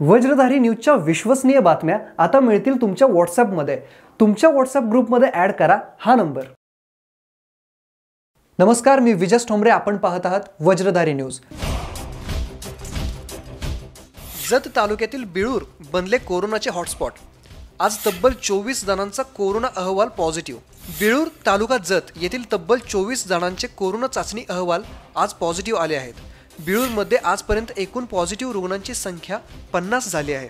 वज्रधारी न्यूजच्या विश्वसनीय बातम्या आता मिळतील तुमच्या व्हॉट्सॲपमध्ये। तुमच्या व्हॉट्सॲप ग्रुपमध्ये ॲड करा हा नंबर। नमस्कार, मी विजय ठोंबरे, आपण पाहत आहात वज्रधारी न्यूज। जत तालुक्यातील बिळूर बनले कोरोनाचे हॉटस्पॉट। आज तब्बल 24 जणांचा कोरोना अहवाल पॉझिटिव्ह। बिळूर तालुका जत येथील तब्बल 24 जणांचे कोरोना चाचणी अहवाल आज पॉझिटिव्ह आले आहेत। बिळूरमध्ये आजपर्यंत एकूण पॉझिटिव्ह रुग्णांची संख्या 50 झाली आहे,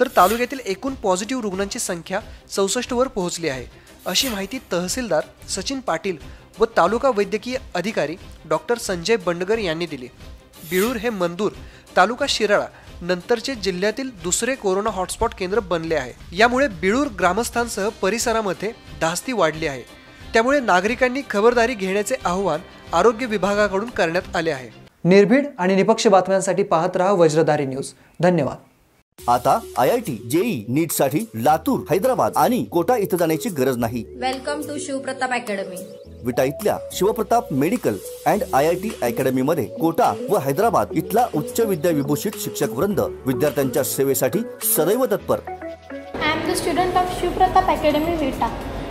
तर तालुक्यातील एकूण पॉझिटिव्ह रुग्णांची संख्या 64 वर पोहोचली आहे, अशी माहिती तहसीलदार सचिन पाटिल व तालुका वैद्यकीय अधिकारी डॉक्टर संजय बंडगर यांनी दिली। बिळूर हे मंदूर तालुका शिराळा नंतरचे जिल्ह्यातील दुसरे कोरोना हॉटस्पॉट केंद्र बनले आहे। यामुळे बिळूर ग्रामस्थांसह परिसरामध्ये धास्ती वाढली आहे, त्यामुळे नागरिकांनी खबरदारी घेण्याचे आवाहन आरोग्य विभागाकडून करण्यात आले आहे। निर्भीड आणि निष्पक्ष बातम्यांसाठी पाहत रहा वज्रधारी न्यूज। धन्यवाद। आता IIT JEE NEET साठी लातूर, हैदराबाद आणि कोटा इथे जाण्याची गरज नाही। Welcome to Shivpratap academy. विटाईतल्या Shivpratap medical and IIT academy मध्ये कोटा व हैदराबाद इथला उच्च विद्याविभूषित शिक्षक वृंद विद्यार्थ्यांच्या सेवेसाठी सदैव तत्पर। I am the student of Shivpratap academy Vita.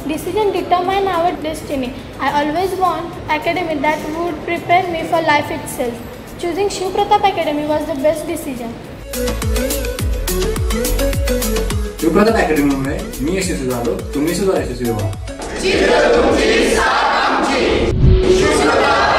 Decision determine our destiny. I always want academy that would prepare me for life itself. Choosing Shivpratap academy was the best decision. Shivpratap अकादमी में मी यशस्वी झालो, तुम्ही सुद्धा यशस्वी व्हा।